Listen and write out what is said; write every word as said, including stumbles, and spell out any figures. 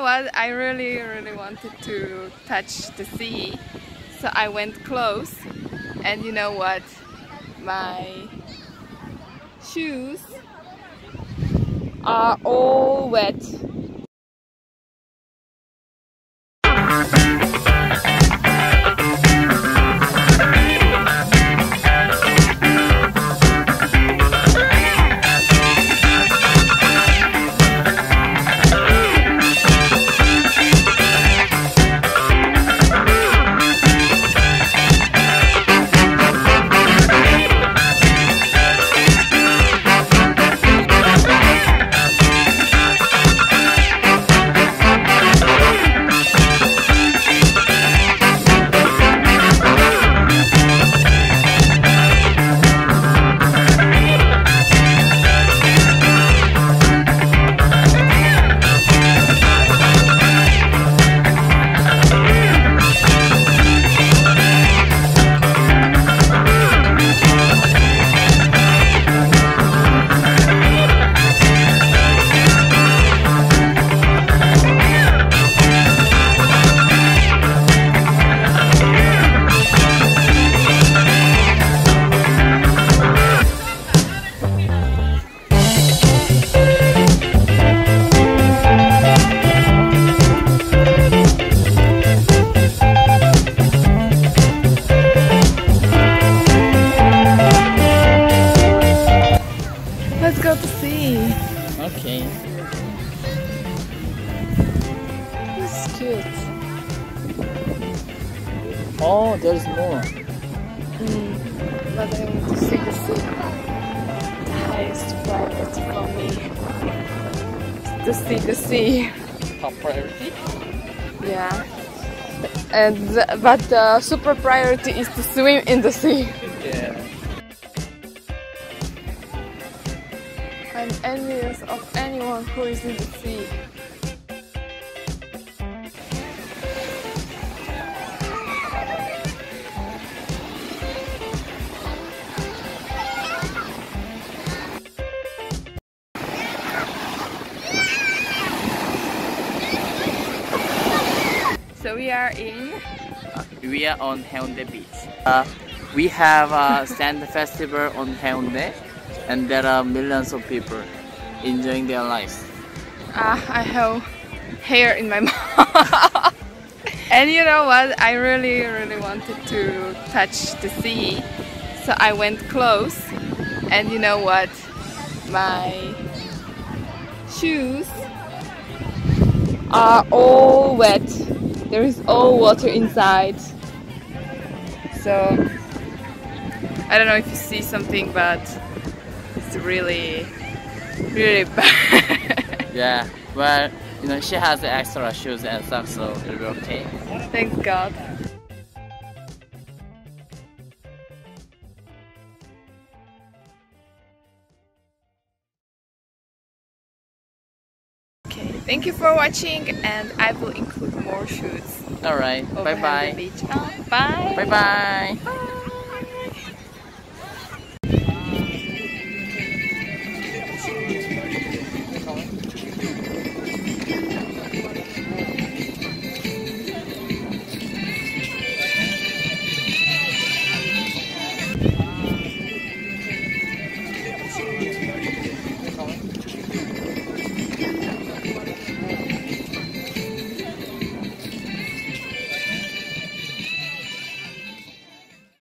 Well, I really really wanted to touch the sea, so I went close, and you know what, my shoes are all wet. Okay. This is cute. Oh, there's more. Mm, but I want to see the sea. The highest priority for me. To see the sea. Top priority? Yeah. And but the super priority is to swim in the sea. Yeah. I'm envious of anyone who is in the sea. So we are in... Uh, we are on Haeundae Beach. Uh, we have a sand festival on Haeundae. And there are millions of people enjoying their lives. Ah, I have hair in my mouth. And you know what? I really, really wanted to touch the sea, so I went close. And you know what? My shoes are all wet. There is all water inside. So I don't know if you see something, but. It's really, really bad. Yeah, well, you know, she has extra shoes and stuff, so it'll be okay. Thank God. Okay, thank you for watching, and I will include more shoots. Alright, bye bye. Bye. Bye bye. Bye.